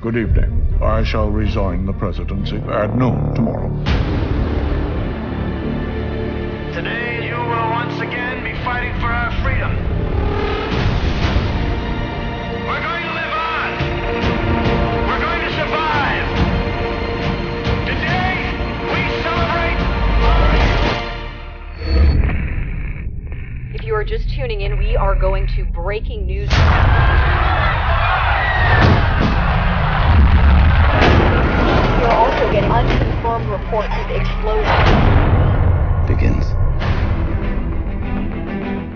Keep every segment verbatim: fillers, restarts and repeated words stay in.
Good evening. I shall resign the presidency at noon tomorrow. Today you will once again be fighting for our freedom. We're going to live on. We're going to survive. Today we celebrate. If you are just tuning in, we are going to breaking news. We'll also get unconfirmed reports of explosions. Begins.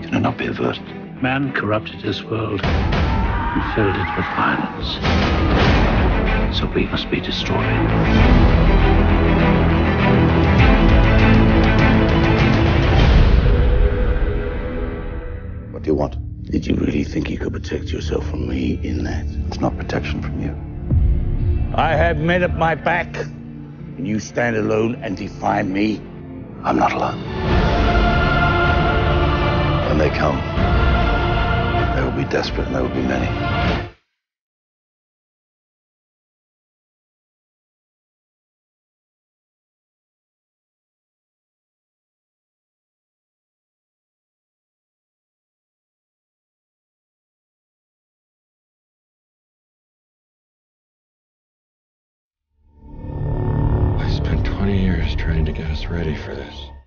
Can it not be averted? Man corrupted his world and filled it with violence. So we must be destroyed. What do you want? Did you really think you could protect yourself from me in that? It's not protection from you. I have men at my back, and you stand alone and defy me. I'm not alone. When they come, they will be desperate and there will be many. twenty years trying to get us ready for this.